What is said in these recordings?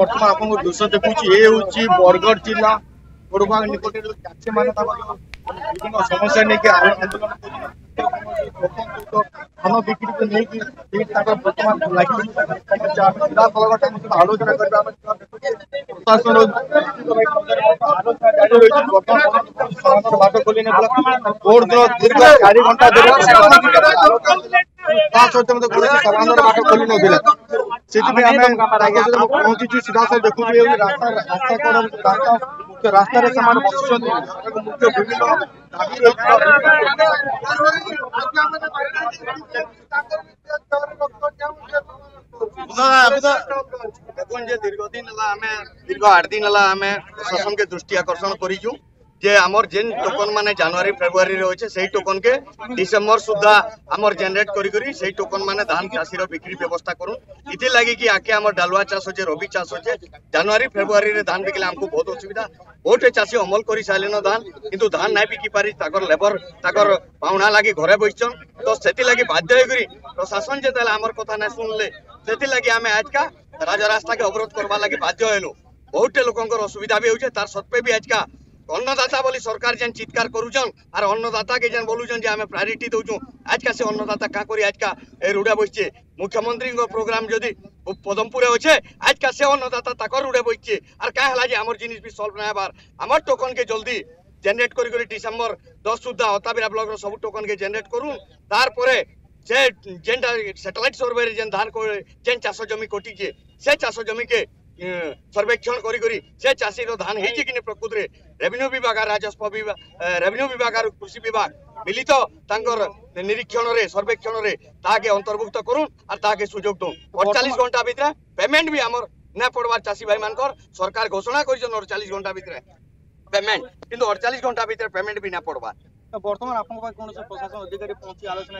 बर्तमान आपको दृश्य देखुची ये हूँ बरगढ़ जिला गोड़बाग निकट चाषी मान विभिन्न समस्या नहीं आंदोलन धान बिक्री को लेकिन बर्तमान लगे जिला कलगटा आलोचना प्रशासन आलोचना जारी रही बाट खोली बोर्ड दीर्घ 4 घंटा सभान बाट खोली न पहुंची सीधा साल देखु रास्ता रास्तार मुख्य विभिन्न दीर्घ 8 दिन है प्रशासन के दृष्टि आकर्षण करूँ जे आमर जेन टोकन माने जनवरी फेब्रुआरी रही है टोकन के डिसेम्बर सुधा आमर जेनरेट करी टोकन माने धान चाषी बिक्री व्यवस्था करूँ इति लगी कि आके आम डालुआ चाष अच्छे रबी चाष अच्छे जनवरी फेब्रुआरी रे धान बिकले आमको बहुत असुविधा बहुत चाषी अमल कर सारे धान किंतु धान ना बिकी पारी लेबर ताकर पावना लगी घरे बसन तो से लगी बाध्य प्रशासन जेते आमर कथा ना सुनले से लगी आम आज का राजरास्ता के अवरोध करवा लगी बाध्य हेलु बहुत लोकंर असुविधा भी हो तार सत्वे भी आज का अन्नदाता बोली सरकार जेन चित्कार करुचन आर अन्नदाता के जेन बोलुचन जे आमे प्रायोरिटी दउचू आज का से अन्नदाता का करी आज का ए रुडा बइचे मुख्यमंत्री को प्रोग्राम जदी पदमपुर होचे आज का से अन्नदाता ताकर रुडा बइचे आर का हला जे हमर जिनिस भी सॉल्व ना बार हमर टोकन के जल्दी जनरेट करी करी डिसेंबर 10 सुद्धा हताबिरा ब्लॉक रो सब टोकन के जनरेट करू तार परे जे जेन सैटेलाइट सर्वे रे जेन धान को जेन चासो जमी कोटी जे से चासो जमी के सर्वेक्षण करी से चाषी धान है प्रकृति में रेवेन्यू विभाग राजस्व विभाग रेवेन्यू विभाग और कृषि विभाग मिलित तो निरीक्षण रे सर्वेक्षण रे ताके अंतर्भुक्त करूँ और ताके सुजोग दूँ 48 घंटा भीतर पेमेंट भी आमर ना पड़वार चाषी भाई मान सरकार घोषणा कर 48 घंटा भीतर पेमेंट किंतु 48 घंटा भीतर पेमेंट भी ना पड़वार बर्तमान आपको प्रशासन अधिकारी पहुंची आलोचना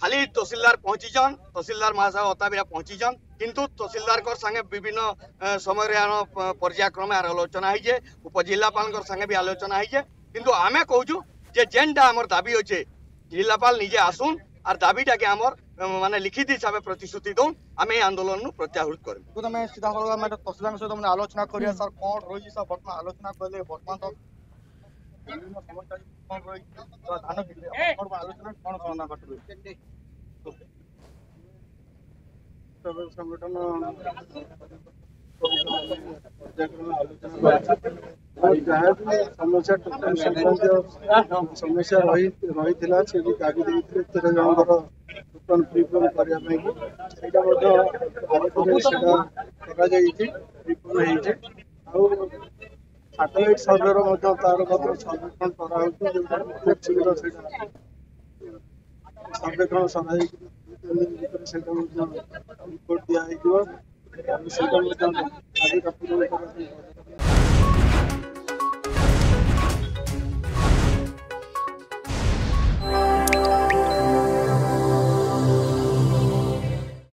खाली तहसीलदार पहुंचीछन तहसीलदार महाशय हताबिरा पहुंचीछन किंतु तहसीलदार कर संगे विभिन्न समय रे पर्यायक्रम आलोचना होइए उपजिल्लापाल संगे भी आलोचना होइए किंतु आमे कहूँ जे जेनटा आमर दाबी अच्छे जिलापाल निजे आसुन और दाबीटा के आमर माने लिखित हिसाब प्रतिश्रुति दो आम आंदोलन प्रत्याहृत करूँ तुम सीधा तहसीलदार सहित आलोचना कर सर कौन रही बर्तमान आलोचना कले बर्तमान समस्या समस्या रही से भी दाबी देते 13 जन टोकन प्रिफोन करने की सैटेलाइट सर्वे सर्वेक्षण कर सर्वेक्षण सभा रिपोर्ट दिखाई